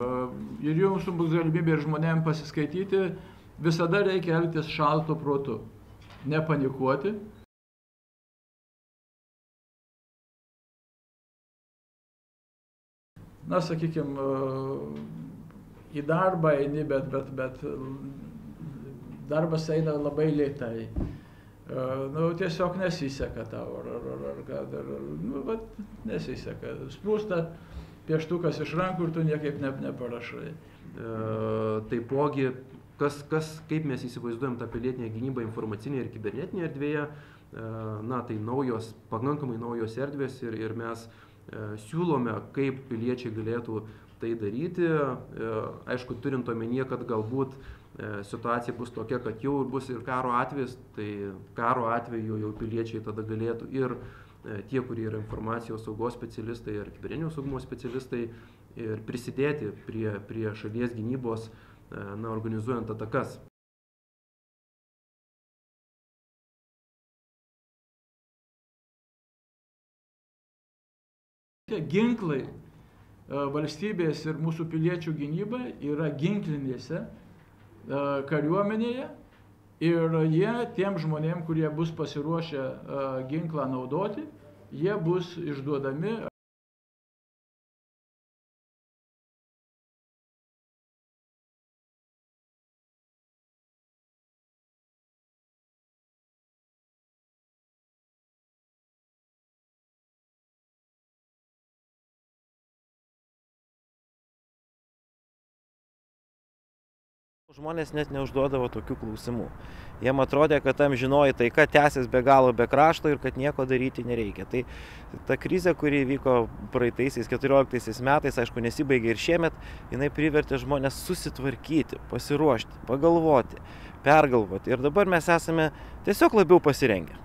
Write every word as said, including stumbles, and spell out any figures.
Ir jums bus galimybė ir žmonėms pasiskaityti, visada reikia elgtis šaltu protu, nepanikuoti. Na, sakykime, į darbą eini, bet, bet, bet darbas eina labai lėtai. Nu, tiesiog nesiseka tau, ar, ar, ar, ar, ar, nu, bet nesiseka. Sprūsta pieštukas iš rankų ir tu niekaip ne, neparašai. E, taipogi, kas, kas, kaip mes įsivaizduojam tą pilietinę gynybą informacinėje ir kibernetinėje erdvėje, e, na, tai naujos, pakankamai naujos erdvės ir, ir mes siūlome, kaip piliečiai galėtų tai daryti. Aišku, turint omenyje, kad galbūt situacija bus tokia, kad jau bus ir karo atvejis, tai karo atveju jau piliečiai tada galėtų ir tie, kurie yra informacijos saugos specialistai ar kibernetinio saugumo specialistai, ir prisidėti prie, prie šalies gynybos, na, organizuojant atakas. Ginklai valstybės ir mūsų piliečių gynyba yra ginklinėse kariuomenėje ir jie tiem žmonėm, kurie bus pasiruošę ginklą naudoti, jie bus išduodami. Žmonės net neužduodavo tokių klausimų. Jiem atrodė, kad amžinoji taika tęsis be galo, be krašto ir kad nieko daryti nereikia. Tai ta krizė, kuri vyko praeitaisiais keturioliktaisiais metais, aišku, nesibaigė ir šiemet, jinai privertė žmonės susitvarkyti, pasiruošti, pagalvoti, pergalvoti. Ir dabar mes esame tiesiog labiau pasirengę.